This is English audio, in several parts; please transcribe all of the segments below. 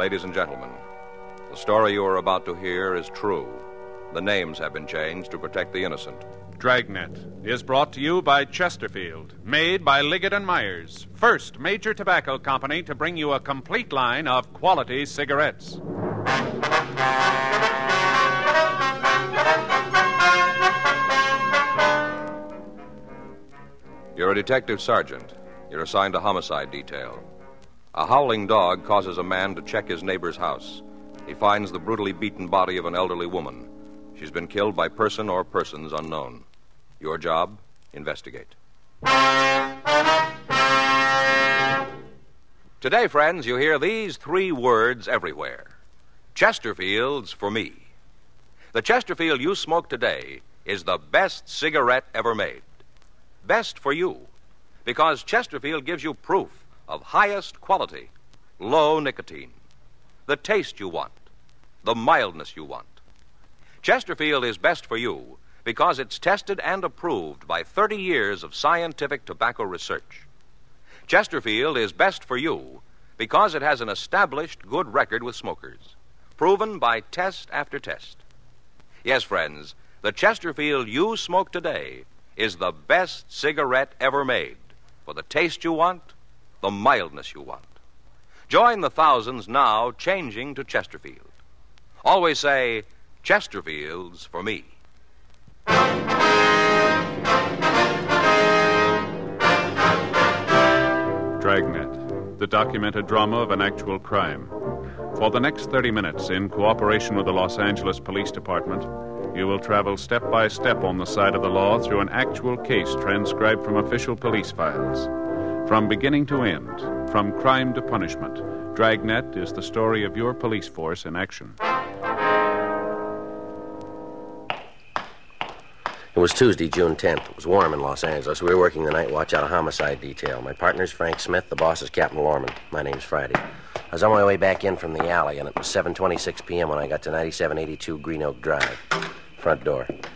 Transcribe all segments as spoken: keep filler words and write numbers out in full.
Ladies and gentlemen, the story you are about to hear is true. The names have been changed to protect the innocent. Dragnet is brought to you by Chesterfield, made by Liggett and Myers, first major tobacco company to bring you a complete line of quality cigarettes. You're a detective sergeant. You're assigned to homicide detail. A howling dog causes a man to check his neighbor's house. He finds the brutally beaten body of an elderly woman. She's been killed by person or persons unknown. Your job, investigate. Today, friends, you hear these three words everywhere. Chesterfields for me. The Chesterfield you smoke today is the best cigarette ever made. Best for you, because Chesterfield gives you proof of highest quality, low nicotine. The taste you want, the mildness you want. Chesterfield is best for you because it's tested and approved by thirty years of scientific tobacco research. Chesterfield is best for you because it has an established good record with smokers, proven by test after test. Yes, friends, the Chesterfield you smoke today is the best cigarette ever made for the taste you want, the mildness you want. Join the thousands now changing to Chesterfield. Always say, Chesterfield's for me. Dragnet, the documented drama of an actual crime. For the next thirty minutes, in cooperation with the Los Angeles Police Department, you will travel step by step on the side of the law through an actual case transcribed from official police files. From beginning to end, from crime to punishment, Dragnet is the story of your police force in action. It was Tuesday, June tenth. It was warm in Los Angeles. We were working the night watch out of homicide detail. My partner's Frank Smith. The boss is Captain Lorman. My name's Friday. I was on my way back in from the alley, and it was seven twenty-six p.m. when I got to ninety-seven eighty-two Green Oak Drive. Front door. Did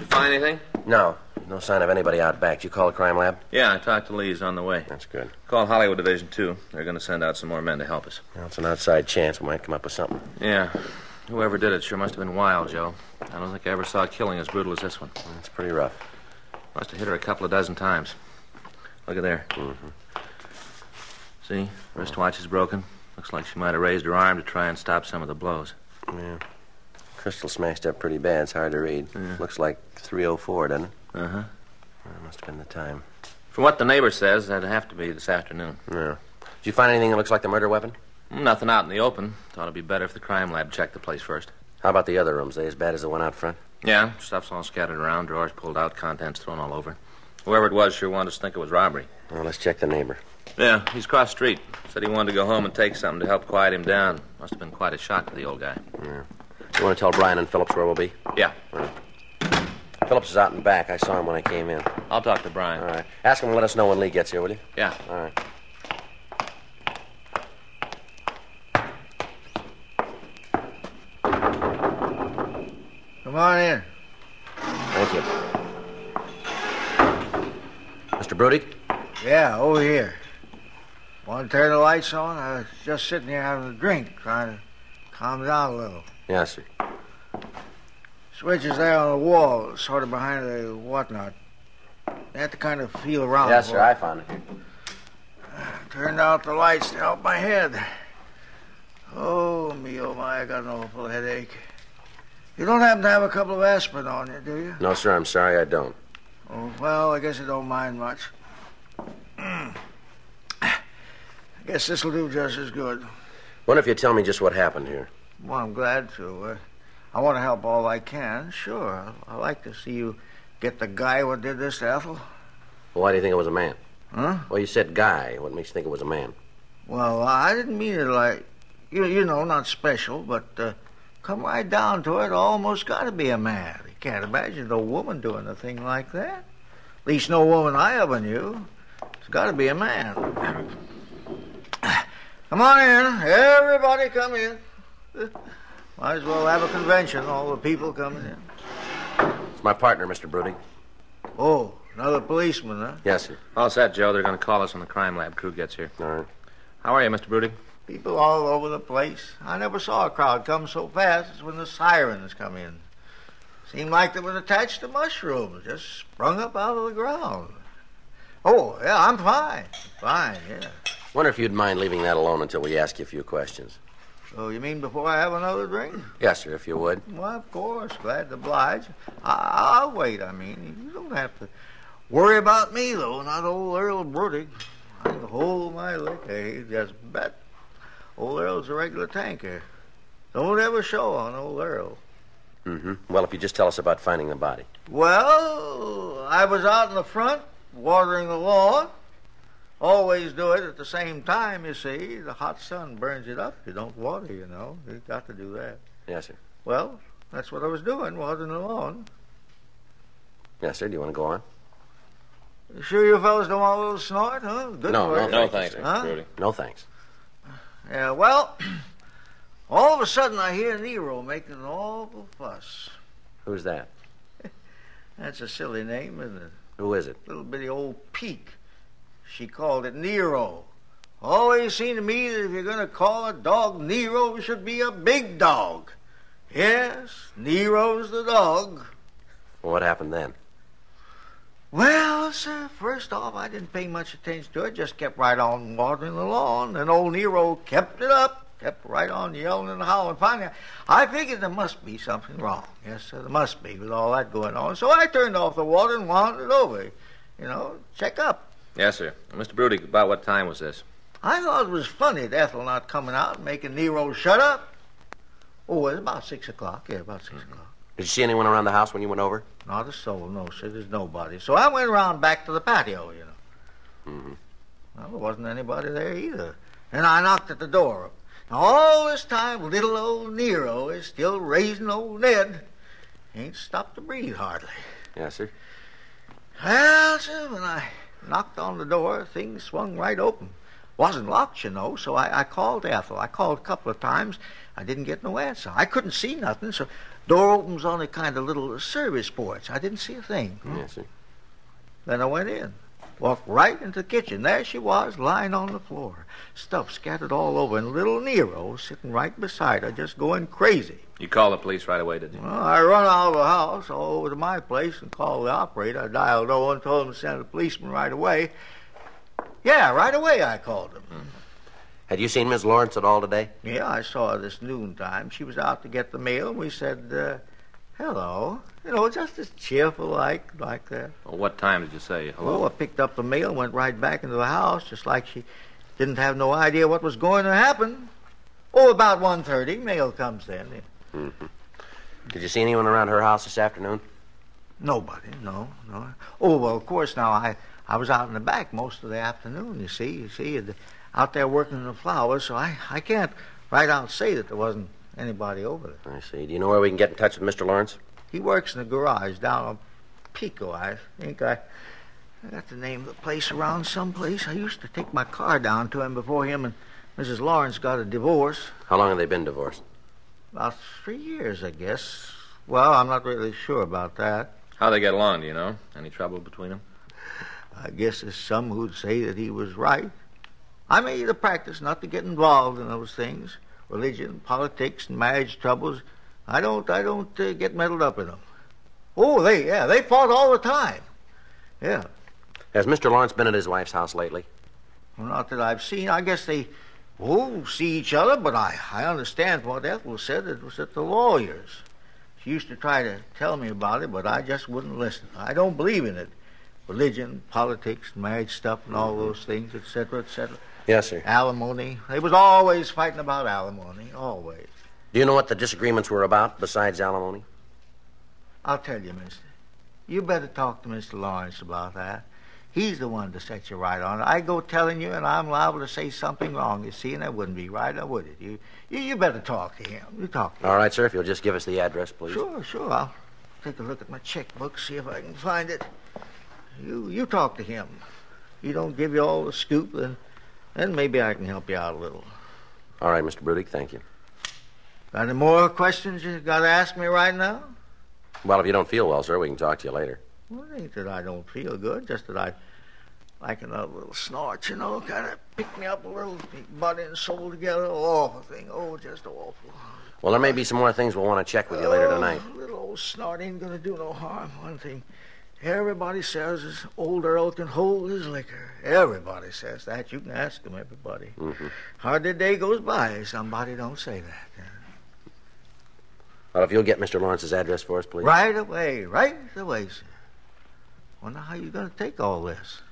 you find anything? No. No sign of anybody out back. Did you call the crime lab? Yeah, I talked to Lee's on the way. That's good. Call Hollywood Division two. They're going to send out some more men to help us. Well, it's an outside chance. We might come up with something. Yeah. Whoever did it sure must have been wild, Joe. I don't think I ever saw a killing as brutal as this one. It's pretty rough. Must have hit her a couple of dozen times. Look at there. Mm-hmm. See? Wristwatch is broken. Looks like she might have raised her arm to try and stop some of the blows. Yeah. Crystal smashed up pretty bad. It's hard to read. Yeah. Looks like three oh four, doesn't it? Uh-huh. Well, it must have been the time. From what the neighbor says, that'd have to be this afternoon. Yeah. Did you find anything that looks like the murder weapon? Nothing out in the open. Thought it'd be better if the crime lab checked the place first. How about the other rooms? They as bad as the one out front? Yeah, stuff's all scattered around, drawers pulled out, contents thrown all over. Whoever it was sure wanted us to think it was robbery. Well, let's check the neighbor. Yeah, he's across the street. Said he wanted to go home and take something to help quiet him down. Must have been quite a shock to the old guy. Yeah. You want to tell Brian and Phillips where we'll be? Yeah. Right. Phillips is out in back. I saw him when I came in. I'll talk to Brian. All right. Ask him to let us know when Lee gets here, will you? Yeah. All right. Come on in. Thank you. Mister Brody? Yeah, over here. Want to turn the lights on? I was just sitting here having a drink, trying to calm down a little. Yes, sir. Switch is there on the wall, sort of behind the whatnot. You have to kind of feel around. Yes, sir, I found it. Turned out the lights to help my head. Oh, me, oh, my, I got an awful headache. You don't happen to have a couple of aspirin on you, do you? No, sir, I'm sorry, I don't. Oh, well, I guess you don't mind much. Mm. I guess this'll do just as good. What if you tell me just what happened here? Well, I'm glad to. Uh, I want to help all I can, sure. I'd like to see you get the guy who did this to Ethel. Well, why do you think it was a man? Huh? Well, you said guy. What makes you think it was a man? Well, I didn't mean it like... You, you know, not special, but... Uh, Come right down to it, almost got to be a man. You can't imagine no woman doing a thing like that. At least no woman I ever knew. It's got to be a man. Come on in. Everybody come in. Might as well have a convention, all the people coming in. It's my partner, Mister Brody. Oh, another policeman, huh? Yes, sir. All set, Joe. They're going to call us when the crime lab crew gets here. All right. How are you, Mister Brody? People all over the place. I never saw a crowd come so fast as when the sirens come in. Seemed like they was attached to mushrooms, just sprung up out of the ground. Oh, yeah, I'm fine. Fine, yeah. Wonder if you'd mind leaving that alone until we ask you a few questions. So you mean before I have another drink? Yes, sir, if you would. Well, of course. Glad to oblige. I I'll wait, I mean. You don't have to worry about me, though, not old Earl Brody. I can hold my liquor. You just bet. Old Earl's a regular tanker. Don't ever show on old Earl. Mm-hmm. Well, if you just tell us about finding the body. Well, I was out in the front watering the lawn. Always do it at the same time, you see. The hot sun burns it up. You don't water, you know. You've got to do that. Yes, sir. Well, that's what I was doing, watering the lawn. Yes, sir. Do you want to go on? You sure you fellas don't want a little snort, huh? Good no, no, no, thanks, sir. Huh? Brody. No, thanks. Yeah, well, all of a sudden I hear Nero making an awful fuss. Who's that? That's a silly name, isn't it? Who is it? Little bitty old peak. She called it Nero. Always seemed to me that if you're going to call a dog Nero, it should be a big dog. Yes, Nero's the dog. Well, what happened then? Well, sir, first off, I didn't pay much attention to it. Just kept right on watering the lawn. And old Nero kept it up. Kept right on yelling and howling. Finally, I figured there must be something wrong. Yes, sir, there must be with all that going on. So I turned off the water and wandered over. You know, check up. Yes, sir. Mister Brody, about what time was this? I thought it was funny, Ethel not coming out and making Nero shut up. Oh, it was about six o'clock. Yeah, about six mm-hmm. o'clock. Did you see anyone around the house when you went over? Not a soul, no, sir. There's nobody. So I went around back to the patio, you know. Mm-hmm. Well, there wasn't anybody there either. And I knocked at the door. Now, all this time, little old Nero is still raising old Ned. He ain't stopped to breathe hardly. Yes, sir. Well, sir, when I knocked on the door, things swung right open. Wasn't locked, you know, so I, I called Ethel. I called a couple of times. I didn't get no answer. I couldn't see nothing, so door opens on a kind of little service porch. I didn't see a thing. Hmm? Yes, sir. Then I went in. Walked right into the kitchen. There she was, lying on the floor. Stuff scattered all over, and little Nero sitting right beside her, just going crazy. You called the police right away, did you? Well, I run out of the house, all over to my place, and called the operator. I dialed over and told him to send a policeman right away. Yeah, right away I called him. Mm-hmm. Had you seen Miss Lawrence at all today? Yeah, I saw her this noontime. She was out to get the mail, and we said, uh, hello. You know, just as cheerful like like that. Well, what time did you say hello? Well, I picked up the mail and went right back into the house, just like she didn't have no idea what was going to happen. Oh, about one thirty, mail comes then. Mm-hmm. Did you see anyone around her house this afternoon? Nobody, no, no. Oh, well, of course, now, I, I was out in the back most of the afternoon, you see. You see, out there working in the flowers, so I, I can't right out say that there wasn't anybody over there. I see. Do you know where we can get in touch with Mister Lawrence? He works in the garage down on Pico, I think. I, I got the name of the place around someplace. I used to take my car down to him before him and Missus Lawrence got a divorce. How long have they been divorced? About three years, I guess. Well, I'm not really sure about that. How they get along, do you know? Any trouble between them? I guess there's some who'd say that he was right. I made a practice not to get involved in those things. Religion, politics, and marriage troubles. I don't, I don't uh, get meddled up in them. Oh, they, yeah, they fought all the time. Yeah. Has Mister Lawrence been at his wife's house lately? Well, not that I've seen. I guess they, oh, see each other, but I, I understand what Ethel said. It was at the lawyer's. She used to try to tell me about it, but I just wouldn't listen. I don't believe in it. Religion, politics, marriage stuff, and all those things, et cetera, et cetera. Yes, sir. Alimony. They was always fighting about alimony, always. Do you know what the disagreements were about besides alimony? I'll tell you, mister. You better talk to Mister Lawrence about that. He's the one to set you right on it. I go telling you, and I'm liable to say something wrong, you see, and that wouldn't be right, now would it? You, you, you better talk to him. You talk to him. All right, sir, if you'll just give us the address, please. Sure, sure. I'll take a look at my checkbook, see if I can find it. You, you talk to him. He don't give you all the scoop, then, then maybe I can help you out a little. All right, Mister Brudig, thank you. Got any more questions you got to ask me right now? Well, if you don't feel well, sir, we can talk to you later. Well, it ain't that I don't feel good, just that I like another little snort, you know, kind of picked me up a little, body and soul together, awful thing, oh, just awful. Well, there may be some more things we'll want to check with you oh, later tonight. Little old snort ain't gonna do no harm. One thing, everybody says is old Earl can hold his liquor. Everybody says that. You can ask him, everybody. Mm-hmm. Hardly a day goes by somebody don't say that. Well, if you'll get Mister Lawrence's address for us, please. Right away, right away, sir. Wonder how you're gonna take all this.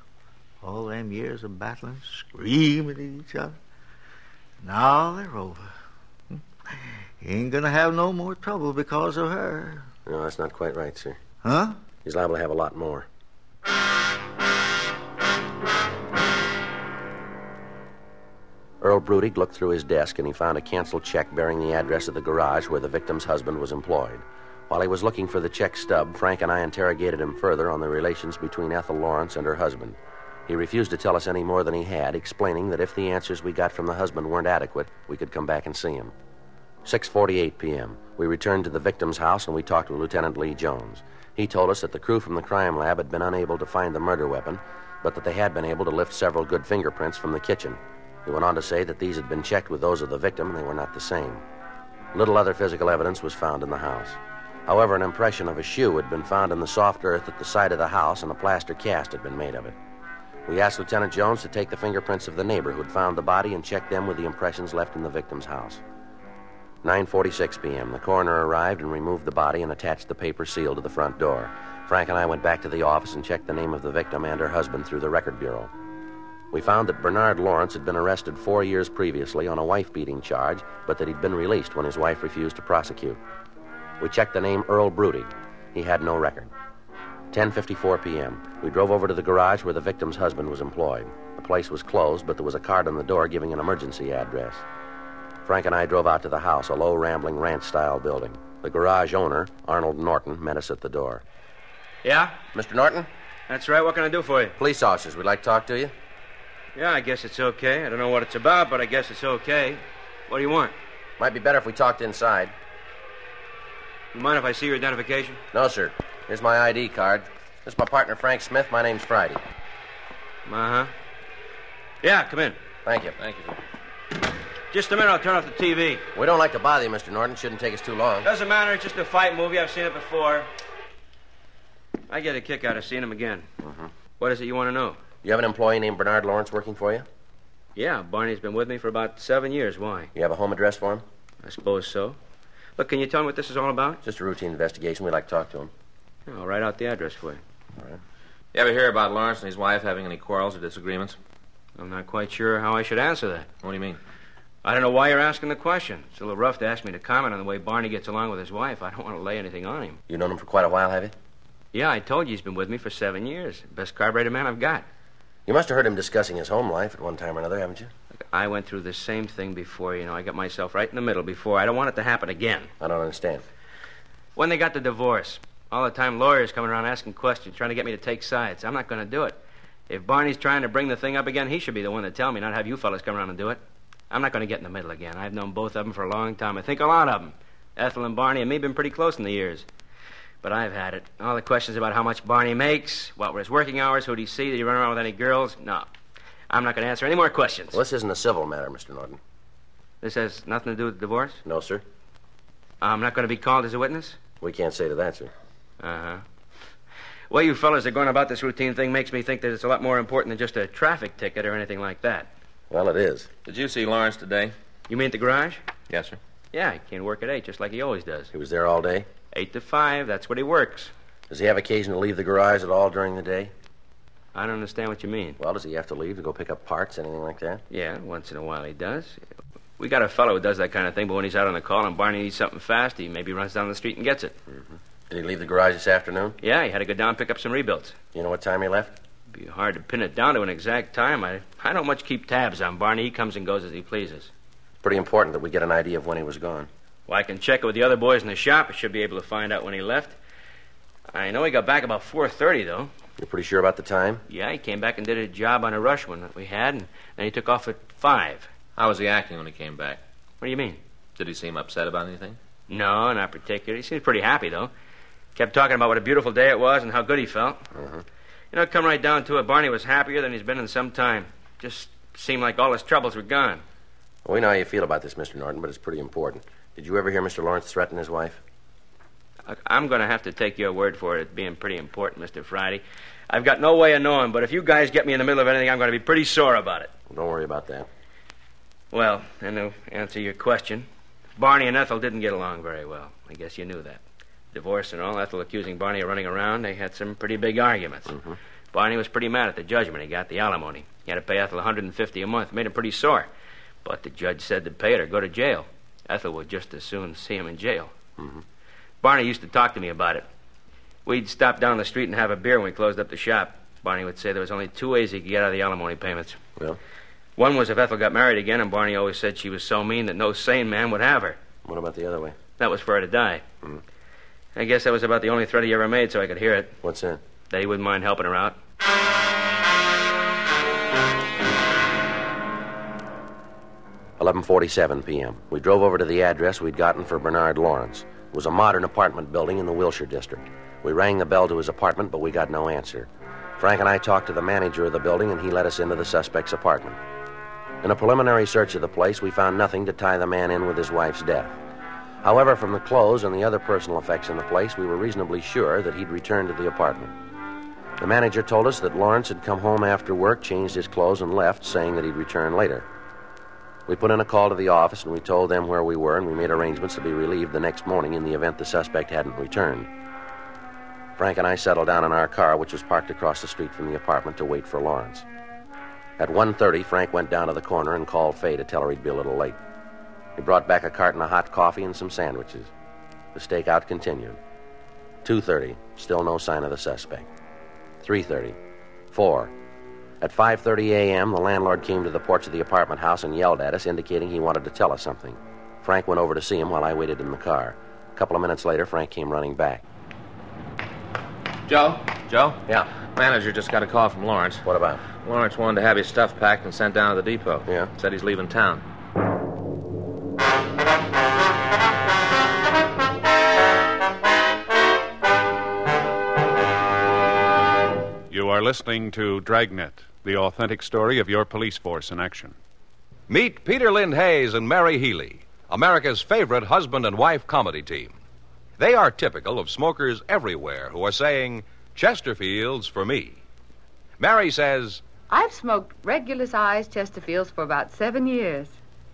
All them years of battling, screaming at each other. Now they're over. He ain't gonna have no more trouble because of her. No, that's not quite right, sir. Huh? He's liable to have a lot more. Earl Brody looked through his desk and he found a canceled check bearing the address of the garage where the victim's husband was employed. While he was looking for the check stub, Frank and I interrogated him further on the relations between Ethel Lawrence and her husband. He refused to tell us any more than he had, explaining that if the answers we got from the husband weren't adequate, we could come back and see him. six forty-eight p m We returned to the victim's house and we talked with Lieutenant Lee Jones. He told us that the crew from the crime lab had been unable to find the murder weapon, but that they had been able to lift several good fingerprints from the kitchen. He went on to say that these had been checked with those of the victim and they were not the same. Little other physical evidence was found in the house. However, an impression of a shoe had been found in the soft earth at the side of the house and a plaster cast had been made of it. We asked Lieutenant Jones to take the fingerprints of the neighbor who had found the body and check them with the impressions left in the victim's house. nine forty-six p m The coroner arrived and removed the body and attached the paper seal to the front door. Frank and I went back to the office and checked the name of the victim and her husband through the record bureau. We found that Bernard Lawrence had been arrested four years previously on a wife-beating charge, but that he'd been released when his wife refused to prosecute. We checked the name Earl Brody. He had no record. ten fifty-four p m We drove over to the garage where the victim's husband was employed. The place was closed, but there was a card on the door giving an emergency address. Frank and I drove out to the house, a low, rambling, ranch-style building. The garage owner, Arnold Norton, met us at the door. Yeah? Mister Norton? That's right. What can I do for you? Police officers. We'd like to talk to you. Yeah, I guess it's okay. I don't know what it's about, but I guess it's okay. What do you want? Might be better if we talked inside. You mind if I see your identification? No, sir. Here's my I D card. This is my partner, Frank Smith. My name's Friday. Uh-huh. Yeah, come in. Thank you. Thank you, sir. Just a minute, I'll turn off the T V. We don't like to bother you, Mister Norton. Shouldn't take us too long. Doesn't matter. It's just a fight movie. I've seen it before. I get a kick out of seeing him again. Mm-hmm. What is it you want to know? You have an employee named Bernard Lawrence working for you? Yeah, Barney's been with me for about seven years. Why? You have a home address for him? I suppose so. Look, can you tell me what this is all about? Just a routine investigation. We'd like to talk to him. Yeah, I'll write out the address for you. All right. You ever hear about Lawrence and his wife having any quarrels or disagreements? I'm not quite sure how I should answer that. What do you mean? I don't know why you're asking the question. It's a little rough to ask me to comment on the way Barney gets along with his wife. I don't want to lay anything on him. You've known him for quite a while, have you? Yeah, I told you he's been with me for seven years. Best carburetor man I've got. You must have heard him discussing his home life at one time or another, haven't you? Look, I went through the same thing before, you know. I got myself right in the middle before. I don't want it to happen again. I don't understand. When they got the divorce, all the time lawyers coming around asking questions, trying to get me to take sides. I'm not going to do it. If Barney's trying to bring the thing up again, he should be the one to tell me, not have you fellas come around and do it. I'm not going to get in the middle again. I've known both of them for a long time. I think a lot of them. Ethel and Barney and me have been pretty close in the years. But I've had it. All the questions about how much Barney makes, what were his working hours, who did he see, did he run around with any girls? No. I'm not going to answer any more questions. Well, this isn't a civil matter, Mister Norton. This has nothing to do with the divorce? No, sir. I'm not going to be called as a witness? We can't say to that, sir. Uh-huh. The way you fellas are going about this routine thing makes me think that it's a lot more important than just a traffic ticket or anything like that. Well, it is. Did you see Lawrence today? You mean at the garage? Yes, sir. Yeah, he came to work at eight, just like he always does. He was there all day? Eight to five, that's what he works. Does he have occasion to leave the garage at all during the day? I don't understand what you mean. Well, does he have to leave to go pick up parts, anything like that? Yeah, once in a while he does. We got a fellow who does that kind of thing, but when he's out on a call and Barney needs something fast, he maybe runs down the street and gets it. Mm-hmm. Did he leave the garage this afternoon? Yeah, he had to go down and pick up some rebuilds. You know what time he left? It'd be hard to pin it down to an exact time. I, I don't much keep tabs on Barney. He comes and goes as he pleases. Pretty important that we get an idea of when he was gone. Well, I can check it with the other boys in the shop. I should be able to find out when he left. I know he got back about four thirty, though. You're pretty sure about the time? Yeah, he came back and did a job on a rush one that we had, and then he took off at five. How was he acting when he came back? What do you mean? Did he seem upset about anything? No, not particularly. He seemed pretty happy, though. Kept talking about what a beautiful day it was and how good he felt. Mm-hmm. You know, come right down to it, Barney was happier than he's been in some time. Just seemed like all his troubles were gone. We know how you feel about this, Mister Norton, but it's pretty important. Did you ever hear Mister Lawrence threaten his wife? I'm going to have to take your word for it, it being pretty important, Mister Friday. I've got no way of knowing, but if you guys get me in the middle of anything, I'm going to be pretty sore about it. Well, don't worry about that. Well, and to answer your question, Barney and Ethel didn't get along very well. I guess you knew that. Divorce and all, Ethel accusing Barney of running around, they had some pretty big arguments. Mm-hmm. Barney was pretty mad at the judgment he got, the alimony. He had to pay Ethel one hundred fifty dollars a month. Made him pretty sore. But the judge said to pay it or go to jail. Ethel would just as soon see him in jail. Mm-hmm. Barney used to talk to me about it. We'd stop down the street and have a beer when we closed up the shop. Barney would say there was only two ways he could get out of the alimony payments. Well? One was if Ethel got married again, and Barney always said she was so mean that no sane man would have her. What about the other way? That was for her to die. Mm-hmm. I guess that was about the only threat he ever made, so I could hear it. What's that? That he wouldn't mind helping her out. eleven forty-seven p.m. We drove over to the address we'd gotten for Bernard Lawrence. It was a modern apartment building in the Wilshire district. We rang the bell to his apartment, but we got no answer. Frank and I talked to the manager of the building, and he let us into the suspect's apartment. In a preliminary search of the place, we found nothing to tie the man in with his wife's death. However, from the clothes and the other personal effects in the place, we were reasonably sure that he'd returned to the apartment. The manager told us that Lawrence had come home after work, changed his clothes, and left, saying that he'd return later. We put in a call to the office, and we told them where we were, and we made arrangements to be relieved the next morning in the event the suspect hadn't returned. Frank and I settled down in our car, which was parked across the street from the apartment, to wait for Lawrence. At one thirty, Frank went down to the corner and called Fay to tell her he'd be a little late. He brought back a carton of hot coffee and some sandwiches. The stakeout continued. two thirty, still no sign of the suspect. three thirty, four. At five thirty a.m., the landlord came to the porch of the apartment house and yelled at us, indicating he wanted to tell us something. Frank went over to see him while I waited in the car. A couple of minutes later, Frank came running back. Joe? Joe? Yeah? Manager just got a call from Lawrence. What about? Lawrence wanted to have his stuff packed and sent down to the depot. Yeah? Said he's leaving town. You are listening to Dragnet, the authentic story of your police force in action. Meet Peter Lynn Hayes and Mary Healy, America's favorite husband and wife comedy team. They are typical of smokers everywhere who are saying, Chesterfield's for me. Mary says, I've smoked regular-sized Chesterfields for about seven years.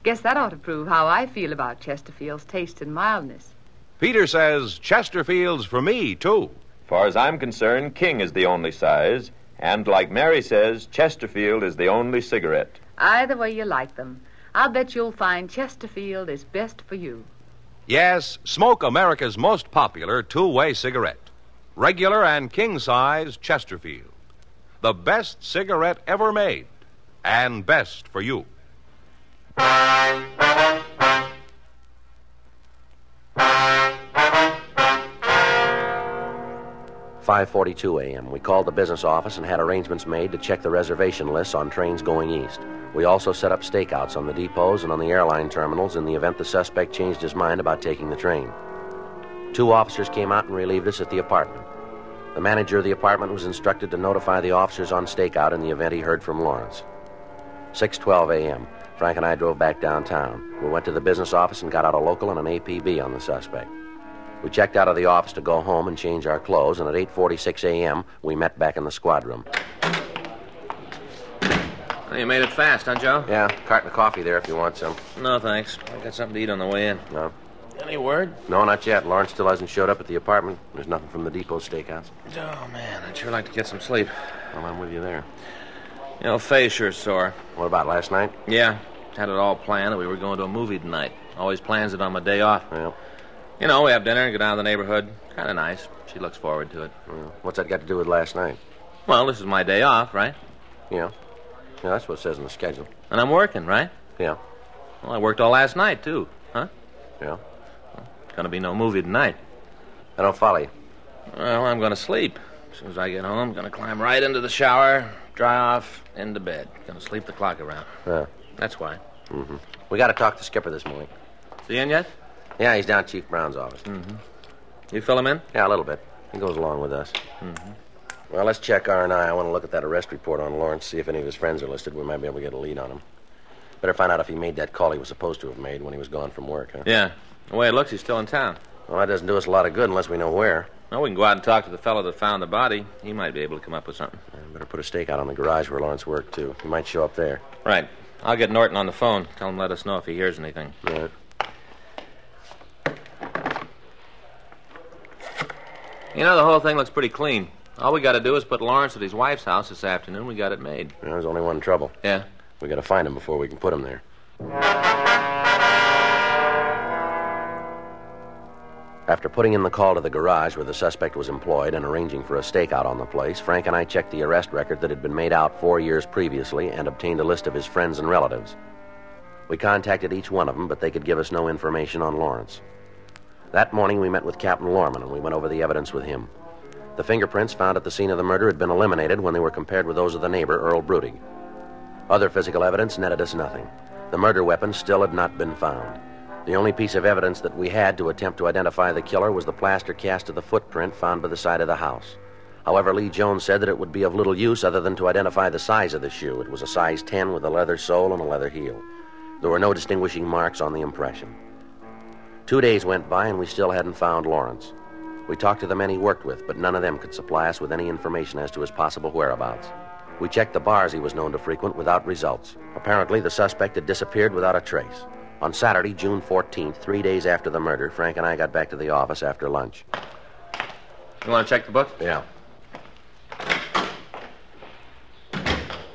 Guess that ought to prove how I feel about Chesterfield's taste and mildness. Peter says, Chesterfield's for me, too. Far as I'm concerned, King is the only size, and like Mary says, Chesterfield is the only cigarette. Either way you like them, I'll bet you'll find Chesterfield is best for you. Yes, smoke America's most popular two-way cigarette. Regular and king-size Chesterfield. The best cigarette ever made, and best for you. five forty-two a.m. We called the business office and had arrangements made to check the reservation lists on trains going east. We also set up stakeouts on the depots and on the airline terminals in the event the suspect changed his mind about taking the train. Two officers came out and relieved us at the apartment. The manager of the apartment was instructed to notify the officers on stakeout in the event he heard from Lawrence. six twelve a.m. Frank and I drove back downtown. We went to the business office and got out a local and an A P B on the suspect. We checked out of the office to go home and change our clothes, and at eight forty-six a.m., we met back in the squad room. Well, you made it fast, huh, Joe? Yeah, carton of coffee there if you want some. No, thanks. I got something to eat on the way in. No. Any word? No, not yet. Lawrence still hasn't showed up at the apartment. There's nothing from the depot stakeouts. Oh, man, I'd sure like to get some sleep. Well, I'm with you there. You know, Faye's sure sore. What about last night? Yeah, had it all planned that we were going to a movie tonight. Always plans it on my day off. Well. You know, we have dinner and go down to the neighborhood. Kind of nice. She looks forward to it. Yeah. What's that got to do with last night? Well, this is my day off, right? Yeah. Yeah, that's what it says in the schedule. And I'm working, right? Yeah. Well, I worked all last night, too. Huh? Yeah. Well, gonna be no movie tonight. I don't follow you. Well, I'm gonna sleep. As soon as I get home, I'm gonna climb right into the shower, dry off, into bed. Gonna sleep the clock around. Yeah. That's why. Mm-hmm. We gotta talk to Skipper this morning. Is he in yet? Yeah, he's down at Chief Brown's office. Mm-hmm. You fill him in? Yeah, a little bit. He goes along with us. Mm-hmm. Well, let's check R and I. I want to look at that arrest report on Lawrence, see if any of his friends are listed. We might be able to get a lead on him. Better find out if he made that call he was supposed to have made when he was gone from work, huh? Yeah. The way it looks, he's still in town. Well, that doesn't do us a lot of good unless we know where. Well, we can go out and talk to the fellow that found the body. He might be able to come up with something. Yeah, better put a stake out on the garage where Lawrence worked, too. He might show up there. Right. I'll get Norton on the phone. Tell him to let us know if he hears anything. Yeah. You know, the whole thing looks pretty clean. All we got to do is put Lawrence at his wife's house this afternoon. We got it made. Yeah, there's only one trouble. Yeah? We got to find him before we can put him there. After putting in the call to the garage where the suspect was employed and arranging for a stakeout on the place, Frank and I checked the arrest record that had been made out four years previously and obtained a list of his friends and relatives. We contacted each one of them, but they could give us no information on Lawrence. That morning, we met with Captain Lorman, and we went over the evidence with him. The fingerprints found at the scene of the murder had been eliminated when they were compared with those of the neighbor, Earl Brody. Other physical evidence netted us nothing. The murder weapon still had not been found. The only piece of evidence that we had to attempt to identify the killer was the plaster cast of the footprint found by the side of the house. However, Lee Jones said that it would be of little use other than to identify the size of the shoe. It was a size ten with a leather sole and a leather heel. There were no distinguishing marks on the impression. Two days went by and we still hadn't found Lawrence. We talked to the men he worked with, but none of them could supply us with any information as to his possible whereabouts. We checked the bars he was known to frequent without results. Apparently, the suspect had disappeared without a trace. On Saturday, June fourteenth, three days after the murder, Frank and I got back to the office after lunch. You want to check the book? Yeah.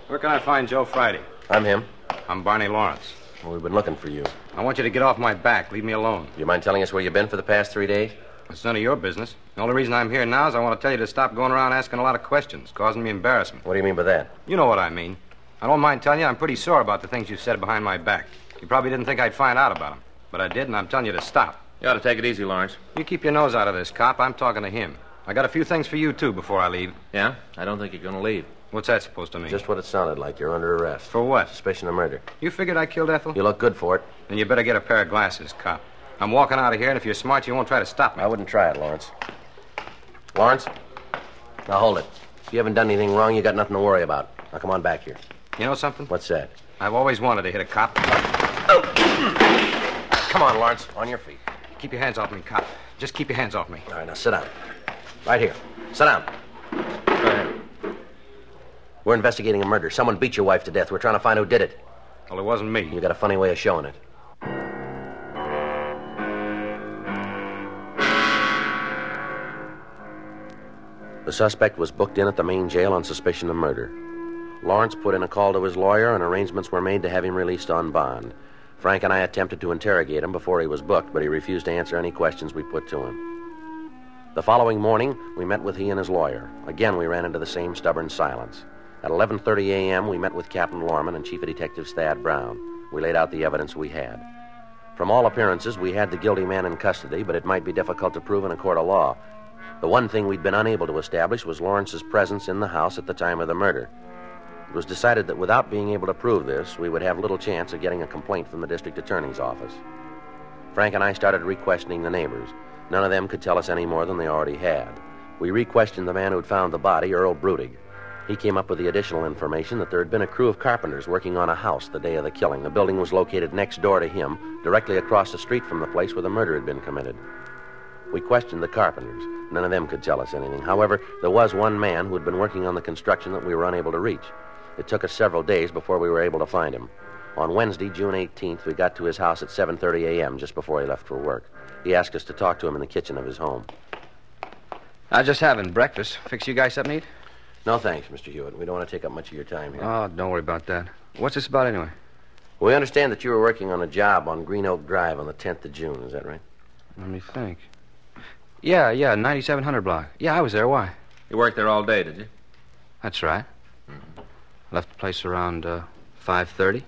Where can I find Joe Friday? I'm him. I'm Barney Lawrence. Well, we've been looking for you. I want you to get off my back. Leave me alone. You mind telling us where you've been for the past three days? It's none of your business. The only reason I'm here now is I want to tell you to stop going around asking a lot of questions, causing me embarrassment. What do you mean by that? You know what I mean. I don't mind telling you I'm pretty sore about the things you've said behind my back. You probably didn't think I'd find out about them, but I did, and I'm telling you to stop. You ought to take it easy, Lawrence. You keep your nose out of this, cop. I'm talking to him. I got a few things for you, too, before I leave. Yeah? I don't think you're going to leave. What's that supposed to mean? Just what it sounded like. You're under arrest. For what? Suspicion of murder. You figured I killed Ethel? You look good for it. Then you better get a pair of glasses, cop. I'm walking out of here, and if you're smart, you won't try to stop me. I wouldn't try it, Lawrence. Lawrence? Now, hold it. If you haven't done anything wrong, you got nothing to worry about. Now, come on back here. You know something? What's that? I've always wanted to hit a cop. Come on, Lawrence. On your feet. Keep your hands off me, cop. Just keep your hands off me. All right, now, sit down. Right here. Sit down. Go ahead. We're investigating a murder. Someone beat your wife to death. We're trying to find who did it. Well, it wasn't me. You got a funny way of showing it. The suspect was booked in at the main jail on suspicion of murder. Lawrence put in a call to his lawyer, and arrangements were made to have him released on bond. Frank and I attempted to interrogate him before he was booked, but he refused to answer any questions we put to him. The following morning, we met with he and his lawyer. Again, we ran into the same stubborn silence. At eleven thirty a.m., we met with Captain Lorman and Chief of Detectives Thad Brown. We laid out the evidence we had. From all appearances, we had the guilty man in custody, but it might be difficult to prove in a court of law. The one thing we'd been unable to establish was Lawrence's presence in the house at the time of the murder. It was decided that without being able to prove this, we would have little chance of getting a complaint from the district attorney's office. Frank and I started re-questioning the neighbors. None of them could tell us any more than they already had. We re-questioned the man who'd found the body, Earl Brudig. He came up with the additional information that there had been a crew of carpenters working on a house the day of the killing. The building was located next door to him, directly across the street from the place where the murder had been committed. We questioned the carpenters. None of them could tell us anything. However, there was one man who had been working on the construction that we were unable to reach. It took us several days before we were able to find him. On Wednesday, June eighteenth, we got to his house at seven thirty a.m., just before he left for work. He asked us to talk to him in the kitchen of his home. I was just having breakfast. Fix you guys something to eat? No, thanks, Mister Hewitt. We don't want to take up much of your time here. Oh, don't worry about that. What's this about, anyway? We understand that you were working on a job on Green Oak Drive on the tenth of June. Is that right? Let me think. Yeah, yeah, ninety-seven hundred block. Yeah, I was there. Why? You worked there all day, did you? That's right. Mm-hmm. Left the place around uh, five thirty.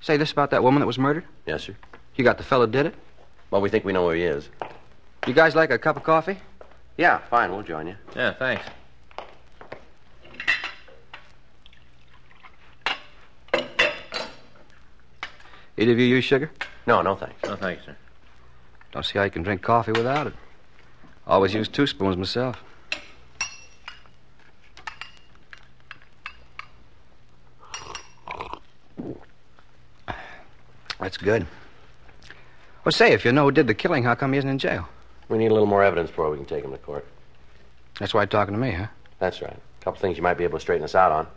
Say, this about that woman that was murdered? Yes, sir. You got the fellow did it? Well, we think we know who he is. You guys like a cup of coffee? Yeah, fine. We'll join you. Yeah, thanks. Either of you use sugar? No, no thanks. No thanks, sir. Don't see how you can drink coffee without it. Always use two spoons myself. That's good. Well, say, if you know who did the killing, how come he isn't in jail? We need a little more evidence before we can take him to court. That's why you're talking to me, huh? That's right. A couple things you might be able to straighten us out on.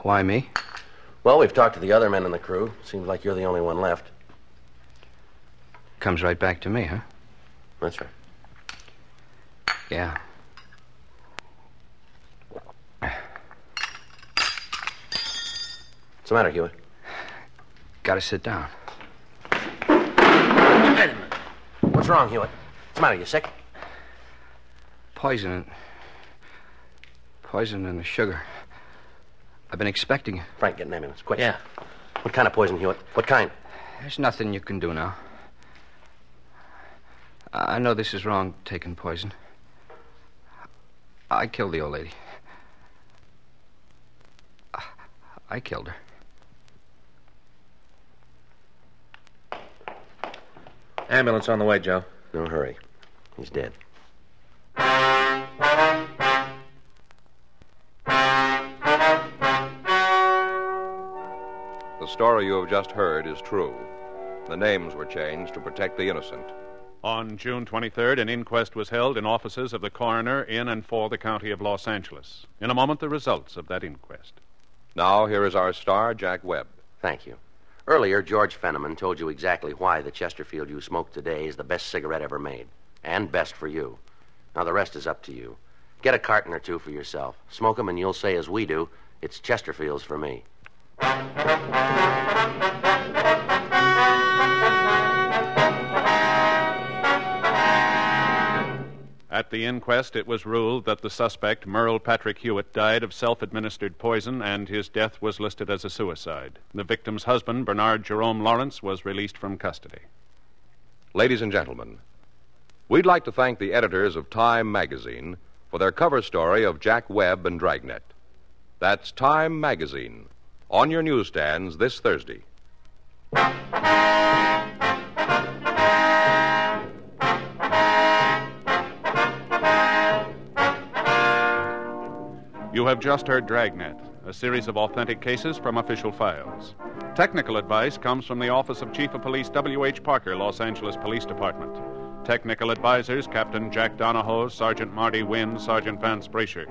Why me? Well, we've talked to the other men in the crew. Seems like you're the only one left. Comes right back to me, huh? That's right. Yeah. What's the matter, Hewitt? Gotta sit down. Wait a minute. What's wrong, Hewitt? What's the matter? You sick? Poison. Poison and the sugar. I've been expecting it. Frank, get an ambulance, quick. Yeah. What kind of poison, Hewitt? What kind? There's nothing you can do now. I know this is wrong, taking poison. I killed the old lady. I killed her. Ambulance on the way, Joe. No hurry. He's dead. The story you have just heard is true. The names were changed to protect the innocent. On June twenty-third, an inquest was held in offices of the coroner in and for the county of Los Angeles. In a moment, the results of that inquest. Now, here is our star, Jack Webb. Thank you. Earlier, George Fenneman told you exactly why the Chesterfield you smoked today is the best cigarette ever made, and best for you. Now, the rest is up to you. Get a carton or two for yourself. Smoke them, and you'll say, as we do, it's Chesterfield's for me. At the inquest, it was ruled that the suspect, Merle Patrick Hewitt, died of self-administered poison, and his death was listed as a suicide. The victim's husband, Bernard Jerome Lawrence, was released from custody. Ladies and gentlemen, we'd like to thank the editors of Time Magazine for their cover story of Jack Webb and Dragnet. That's Time Magazine, on your newsstands this Thursday. You have just heard Dragnet, a series of authentic cases from official files. Technical advice comes from the Office of Chief of Police W H Parker, Los Angeles Police Department. Technical advisors Captain Jack Donahoe, Sergeant Marty Wynn, Sergeant Vance Brasher.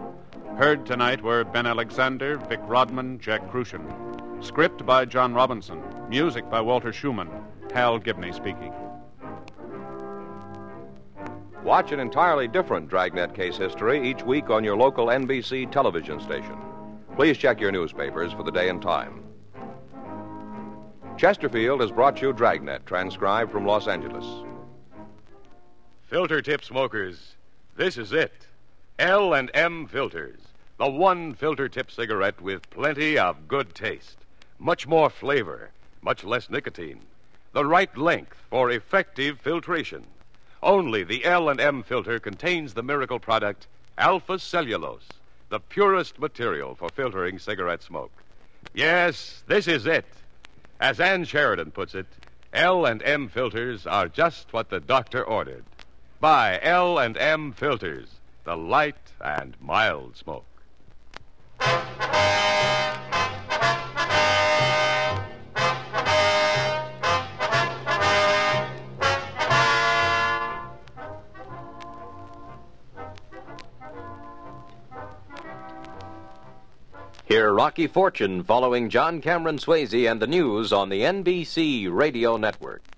Heard tonight were Ben Alexander, Vic Rodman, Jack Crucian. Script by John Robinson. Music by Walter Schumann. Hal Gibney speaking. Watch an entirely different Dragnet case history each week on your local N B C television station. Please check your newspapers for the day and time. Chesterfield has brought you Dragnet, transcribed from Los Angeles. Filter tip smokers, this is it. L and M Filters, the one filter tip cigarette with plenty of good taste. Much more flavor, much less nicotine. The right length for effective filtration. Only the L and M filter contains the miracle product, Alpha Cellulose, the purest material for filtering cigarette smoke. Yes, this is it. As Ann Sheridan puts it, L and M filters are just what the doctor ordered. Buy L and M filters, the light and mild smoke. Hear Rocky Fortune following John Cameron Swayze and the news on the N B C Radio Network.